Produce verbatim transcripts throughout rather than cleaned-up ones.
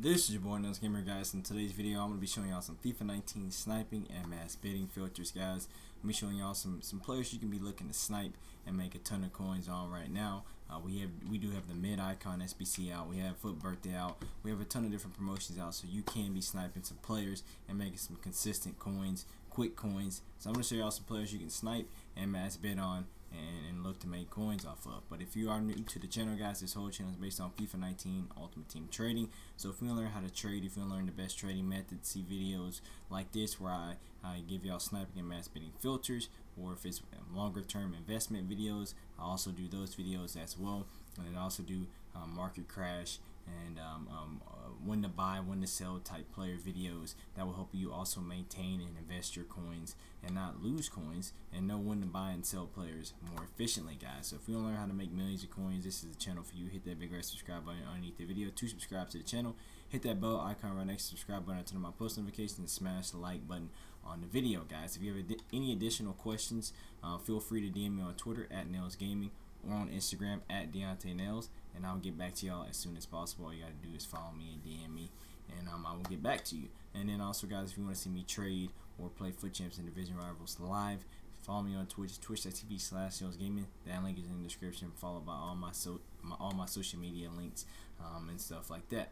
This is your boy Nose Gamer, guys. In today's video, I'm gonna be showing y'all some FIFA nineteen sniping and mass bidding filters, guys. I'm gonna be showing y'all some some players you can be looking to snipe and make a ton of coins on right now. Uh, we have we do have the mid icon S B C out. We have Foot Birthday out. We have a ton of different promotions out, so you can be sniping some players and making some consistent coins, quick coins. So I'm gonna show y'all some players you can snipe and mass bid on and, and look to make coins off of. But if you are new to the channel, guys, this whole channel is based on FIFA nineteen Ultimate Team Trading. So if you want to learn how to trade, if you want to learn the best trading methods, see videos like this where I, I give y'all sniping and mass bidding filters, or if it's longer term investment videos, I also do those videos as well. And I also do um, market crash and um, um, uh, when to buy, when to sell type player videos that will help you also maintain and invest your coins and not lose coins, and know when to buy and sell players more efficiently, guys. So if you want to learn how to make millions of coins, this is the channel for you. Hit that big red subscribe button underneath the video to subscribe to the channel. Hit that bell icon right next to the subscribe button, turn on my post notifications, and smash the like button on the video, guys. If you have ad any additional questions, uh, feel free to D M me on Twitter at Nails Gaming, or on Instagram at Deontay Nails, and I'll get back to y'all as soon as possible. All you gotta do is follow me and D M me, and um, I will get back to you. And then also, guys, if you want to see me trade or play Foot Champs and Division Rivals live, follow me on Twitch, twitch dot T V slash Nails Gaming. That link is in the description, followed by all my so my, all my social media links um, and stuff like that.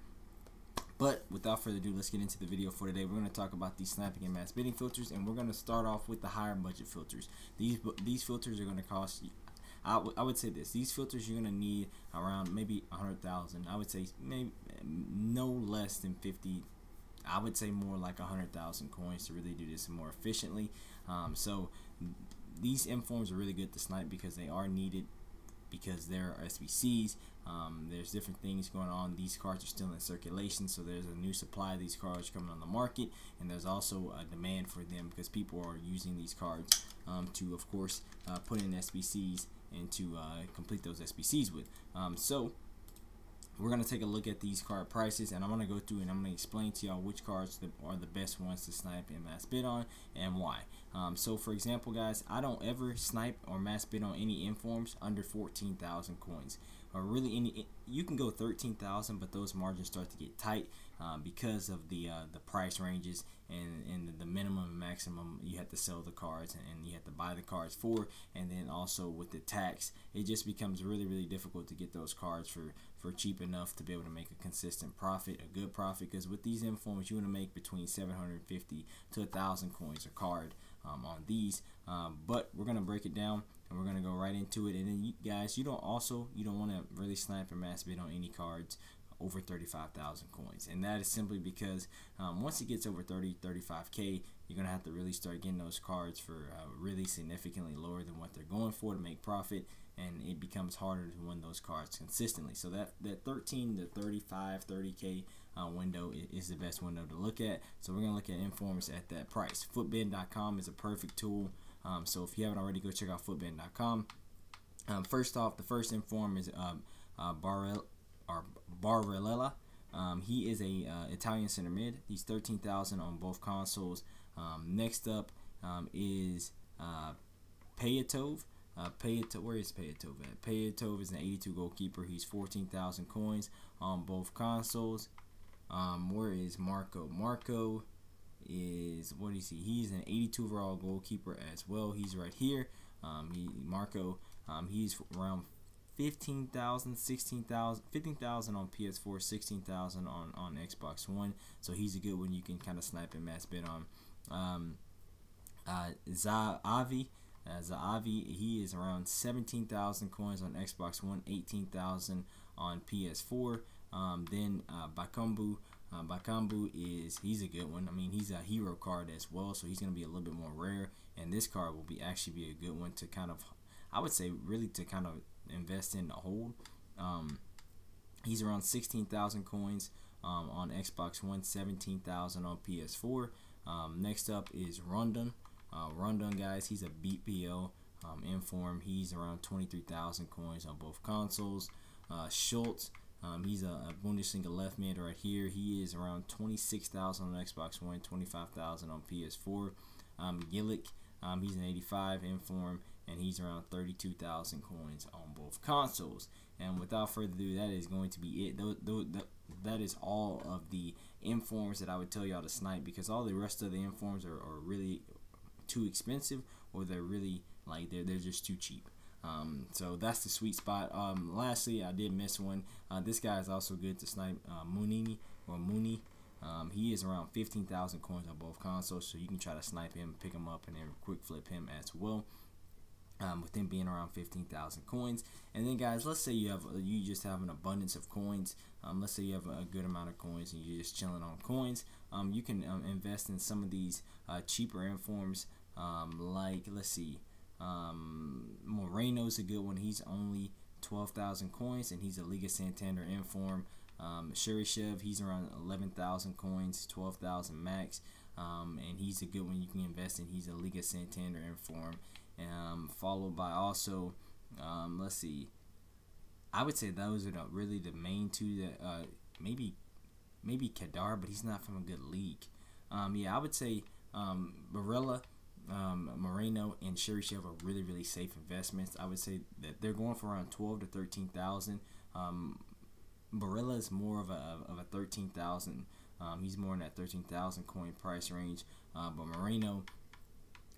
But without further ado, let's get into the video for today. We're going to talk about these sniping and mass bidding filters, and we're going to start off with the higher budget filters. These these filters are going to cost you, I, I would say this, these filters you're going to need around maybe one hundred thousand. I would say maybe no less than fifty. I would say more like one hundred thousand coins to really do this more efficiently. Um, so these informs are really good to snipe because they are needed, because there are S B Cs, um, there's different things going on. These cards are still in circulation, so there's a new supply of these cards coming on the market, and there's also a demand for them because people are using these cards um, to, of course, uh, put in S B Cs and to uh, complete those S B Cs with. Um, so we're going to take a look at these card prices, and I'm going to go through and I'm going to explain to y'all which cards are the best ones to snipe and mass bid on and why. Um, so for example, guys, I don't ever snipe or mass bid on any informs under fourteen thousand coins, or really any. You can go thirteen thousand, but those margins start to get tight uh, because of the uh, the price ranges and, and the minimum and maximum you have to sell the cards, and, and you have to buy the cards for, and then also with the tax, it just becomes really, really difficult to get those cards for, for cheap enough to be able to make a consistent profit, a good profit, because with these informs, you want to make between seven hundred fifty to one thousand coins a card um, on these, um, but we're going to break it down. And we're going to go right into it. And then you guys, you don't also, you don't want to really snipe and mass bid on any cards over thirty-five thousand coins. And that is simply because um, once it gets over thirty, thirty-five K, you're going to have to really start getting those cards for uh, really significantly lower than what they're going for to make profit. And it becomes harder to win those cards consistently. So that, that thirteen to thirty-five, thirty K uh, window is the best window to look at. So we're going to look at informs at that price. Futbin dot com is a perfect tool. Um, so if you haven't already, go check out Futbin dot com. Um, first off, the first inform is um, uh, Barella, or Barella. Um, he is a uh, Italian center mid. He's thirteen thousand on both consoles. Um, next up um, is uh, Payetov. Uh, Payetov. Where is Payetov at? Payetov is an eighty-two goalkeeper. He's fourteen thousand coins on both consoles. Um, where is Marco? Marco is, what do you see? He's an eighty-two overall goalkeeper as well. He's right here. Um, he, Marco, um, he's around fifteen thousand, sixteen thousand, fifteen thousand on P S four, sixteen thousand on, on Xbox One. So he's a good one you can kind of snipe and mass bid on. Um, uh, Zahavi, uh, Zahavi, he is around seventeen thousand coins on Xbox One, eighteen thousand on P S four. Um, then uh, Bakambu. Uh, Bakambu is, he's a good one. I mean, he's a hero card as well, so he's going to be a little bit more rare, and this card will be actually be a good one to kind of, I would say, really to kind of invest in the hold. Um, he's around sixteen thousand coins um, on Xbox One, seventeen thousand on P S four. Um, next up is Rondon. Uh, Rondon, guys, he's a B P L um, inform. He's around twenty-three thousand coins on both consoles. Uh, Schultz. Um, he's a, a Bundesliga left mid right here. He is around twenty-six thousand on Xbox One, twenty-five thousand on P S four. Um, Gillick, um, he's an eighty-five inform, and he's around thirty-two thousand coins on both consoles. And without further ado, that is going to be it. Those, those, that is all of the informs that I would tell y'all to snipe, because all the rest of the informs are, are really too expensive, or they're really like they're, they're just too cheap. Um, so that's the sweet spot. Um, lastly, I did miss one. Uh, this guy is also good to snipe, uh, Mounié or Mounié. Um, he is around fifteen thousand coins on both consoles, so you can try to snipe him, pick him up, and then quick flip him as well. Um, with him being around fifteen thousand coins. And then guys, let's say you have you just have an abundance of coins. Um, let's say you have a good amount of coins and you're just chilling on coins. Um, you can um, invest in some of these uh, cheaper informs, um, like let's see, um, Moreno's a good one. He's only twelve thousand coins and he's a Liga Santander inform. Um, Shurishev, he's around eleven thousand coins, twelve thousand max, um, and he's a good one you can invest in. He's a Liga Santander inform. Um, followed by also, um, let's see, I would say those are the, really the main two that, uh, maybe, maybe Kadar, but he's not from a good league. Um, yeah, I would say, um, Barella, um, Moreno, and Shurishev are really, really safe investments. I would say that they're going for around twelve to thirteen thousand. Um, Barella is more of a, of a thirteen thousand, um, he's more in that thirteen thousand coin price range, uh, but Moreno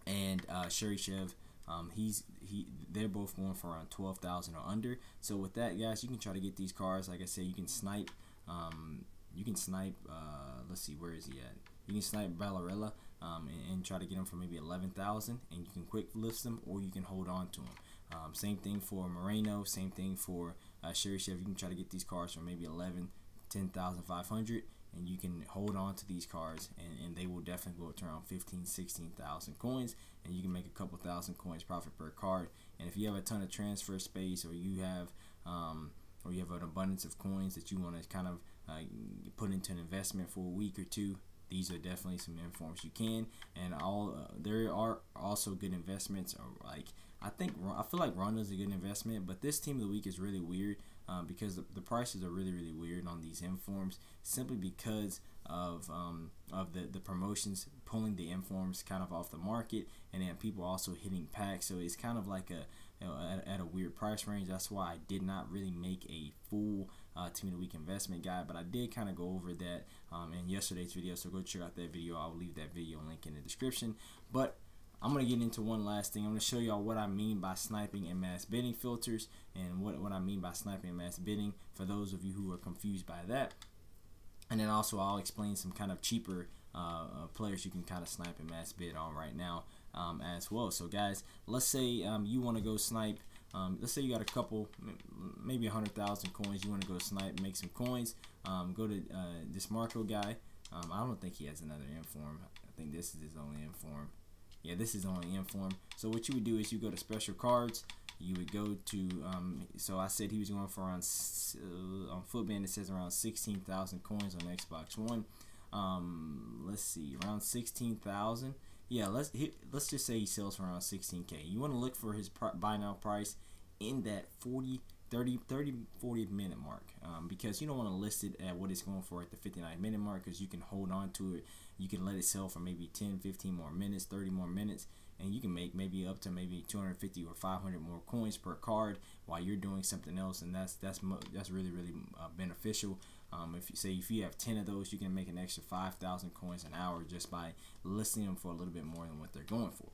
and, uh, Shurishev, Um, he's he. They're both going for around twelve thousand or under. So with that, guys, you can try to get these cars. Like I said, you can snipe. Um, you can snipe. Uh, let's see, where is he at? You can snipe Barella, um, and, and try to get him for maybe eleven thousand, and you can quick list them, or you can hold on to him. Um, same thing for Moreno. Same thing for uh, Shurishev. You can try to get these cars for maybe eleven, ten thousand five hundred, and you can hold on to these cars, and, and they will definitely go up to around fifteen, sixteen thousand coins, and you can make a couple thousand coins profit per card. And if you have a ton of transfer space, or you have um, or you have an abundance of coins that you want to kind of uh, put into an investment for a week or two, these are definitely some informs you can. And all uh, there are also good investments. Like I think I feel like Rondon's a good investment, but this team of the week is really weird. Uh, because the, the prices are really, really weird on these informs, simply because of um, of the, the promotions pulling the informs kind of off the market, and then people also hitting packs. So it's kind of like a, you know, at, at a weird price range. That's why I did not really make a full uh, team of the week investment guide, but I did kind of go over that um, in yesterday's video. So go check out that video. I'll leave that video link in the description. But I'm going to get into one last thing. I'm going to show y'all what I mean by sniping and mass bidding filters, and what, what I mean by sniping and mass bidding for those of you who are confused by that. And then also I'll explain some kind of cheaper uh, players you can kind of snipe and mass bid on right now um, as well. So guys, let's say um, you want to go snipe. Um, let's say you got a couple, maybe one hundred thousand coins. You want to go snipe, make some coins. Um, go to uh, this Marco guy. Um, I don't think he has another inform. I think this is his only inform. Yeah, this is only inform. So what you would do is you go to special cards. You would go to, um, so I said he was going for around, uh, on Futbin it says around sixteen thousand coins on Xbox One. Um, let's see, around sixteen thousand. Yeah, let's hit, let's just say he sells for around sixteen K. You want to look for his buy now price in that forty, thirty, thirty, forty minute mark, um, because you don't want to list it at what it's going for at the fifty-nine minute mark, because you can hold on to it. You can let it sell for maybe ten, fifteen more minutes, thirty more minutes, and you can make maybe up to maybe two hundred fifty or five hundred more coins per card while you're doing something else, and that's that's that's really really uh, beneficial. Um, if you say if you have ten of those, you can make an extra five thousand coins an hour just by listing them for a little bit more than what they're going for,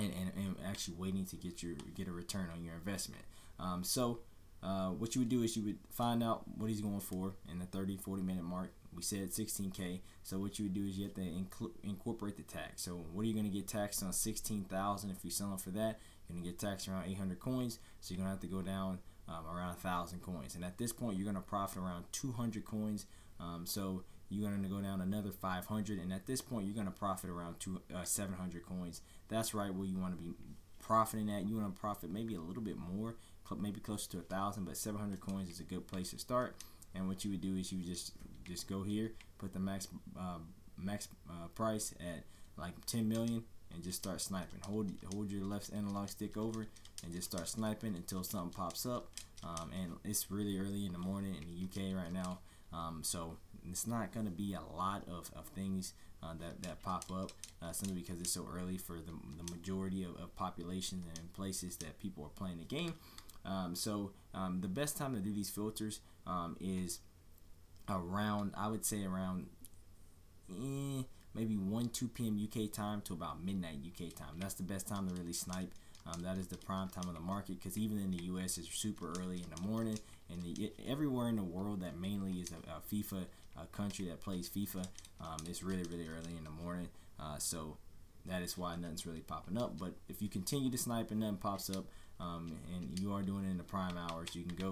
and and, and actually waiting to get your get a return on your investment. Um, so uh, what you would do is you would find out what he's going for in the thirty, forty minute mark. We said sixteen K. So what you would do is you have to incorporate the tax. So what are you going to get taxed on? Sixteen thousand. If you're selling for that, you're going to get taxed around eight hundred coins. So you're going to have to go down um, around one thousand coins. And at this point, you're going to profit around two hundred coins. Um, so you're going to go down another five hundred. And at this point, you're going to profit around two, uh, seven hundred coins. That's right where you want to be profiting at. You want to profit maybe a little bit more, maybe closer to one thousand, but seven hundred coins is a good place to start. And what you would do is you just just go here, put the max uh, max uh, price at like ten million, and just start sniping. Hold hold your left analog stick over and just start sniping until something pops up. Um, and it's really early in the morning in the U K right now, um, so it's not going to be a lot of, of things uh, that, that pop up, uh, simply because it's so early for the, the majority of, of populations and places that people are playing the game. Um, so um, the best time to do these filters um, is around, I would say around eh, maybe one, two P M U K time to about midnight U K time. That's the best time to really snipe. Um, that is the prime time of the market, because even in the U S it's super early in the morning, and the, everywhere in the world that mainly is a, a FIFA a country that plays FIFA, um, it's really really early in the morning. Uh, so that is why nothing's really popping up. But if you continue to snipe and nothing pops up, um, and you are doing it in the prime hours, you can go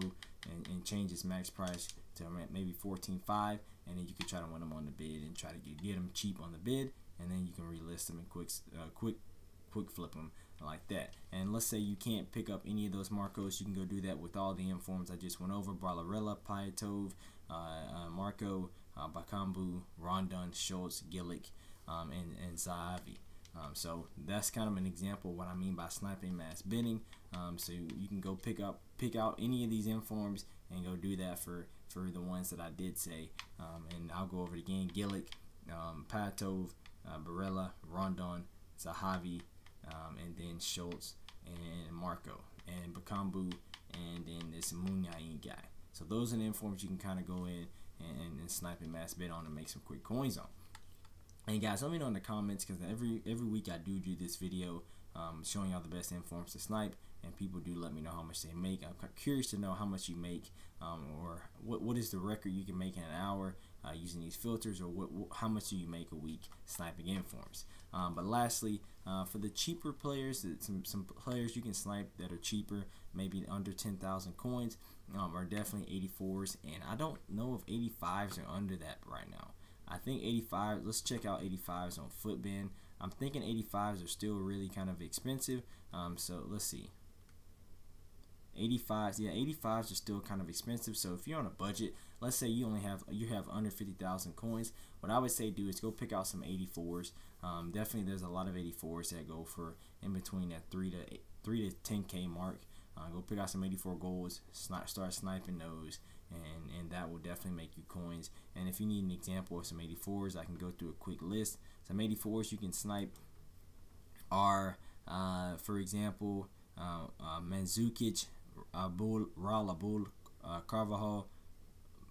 and, and change its max price to maybe fourteen five, and then you can try to win them on the bid and try to get, get them cheap on the bid, and then you can relist them and quick uh, quick quick flip them like that. And let's say you can't pick up any of those Marcos, you can go do that with all the informs I just went over: Barella, Payetov, uh, uh, Marco, uh, Bakambu, Rondon, Schultz, Gillick, um, and, and Zahavi. Um, so that's kind of an example of what I mean by sniping mass bidding. Um, so you, you can go pick up pick out any of these informs and go do that for, for the ones that I did say. Um, and I'll go over it again: Gillick, um, Payetov, uh, Barella, Rondon, Zahavi, Um, and then Schultz and Marco and Bakambu, and then this Mounié guy. So those are the informs you can kind of go in and, and snipe and mass bid on and make some quick coins on. And guys, let me know in the comments, because every every week I do do this video um, showing y'all the best informs to snipe, and people do let me know how much they make. I'm curious to know how much you make, um, or what what is the record you can make in an hour uh, using these filters, or what, what how much do you make a week sniping informs. Um, but lastly, uh, for the cheaper players, some, some players you can snipe that are cheaper, maybe under ten thousand coins, um, are definitely eighty-fours. And I don't know if eighty-fives are under that right now. I think eighty-five, let's check out eighty-fives on Futbin. I'm thinking eighty-fives are still really kind of expensive. Um, so let's see. eighty-fives, yeah, eighty-fives are still kind of expensive. So if you're on a budget, let's say you only have you have under fifty thousand coins, what I would say do is go pick out some eighty-fours. Um, definitely, there's a lot of eighty-fours that go for in between that three to eight, three to ten K mark. Uh, go pick out some eighty-four goals, sni start sniping those, and and that will definitely make you coins. And if you need an example of some eighty-fours, I can go through a quick list. Some eighty-fours you can snipe are, uh, for example, uh, uh, Mandzukic, Abul, Raul Abul, uh, Carvajal,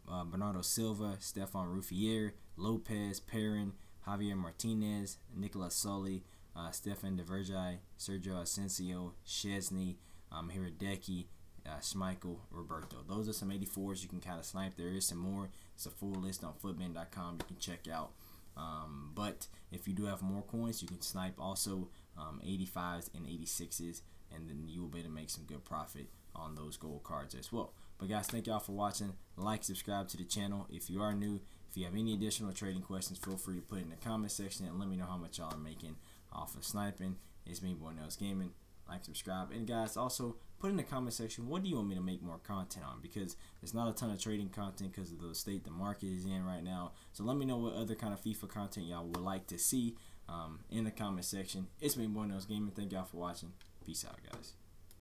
uh, Bernardo Silva, Stefan Rufier, Lopez, Perrin, Javier Martinez, Nicolas Sully, uh, Stefan Deverjai, Sergio Asensio, Chesney, um, Hiredeke, uh, Schmeichel, Roberto. Those are some eighty-fours you can kind of snipe. There is some more. It's a full list on Futbin dot com you can check out. Um, but if you do have more coins, you can snipe also um, eighty-fives and eighty-sixes, and then you will be able to make some good profit on those gold cards as well. But guys, thank y'all for watching. Like, subscribe to the channel if you are new. If you have any additional trading questions, feel free to put it in the comment section and let me know how much y'all are making off of sniping. It's me, boy Nails Gaming. Like, subscribe, and guys, also put in the comment section, what do you want me to make more content on? Because there's not a ton of trading content because of the state the market is in right now. So let me know what other kind of FIFA content y'all would like to see um, in the comment section. It's me, boy Nails Gaming. Thank y'all for watching. Peace out, guys.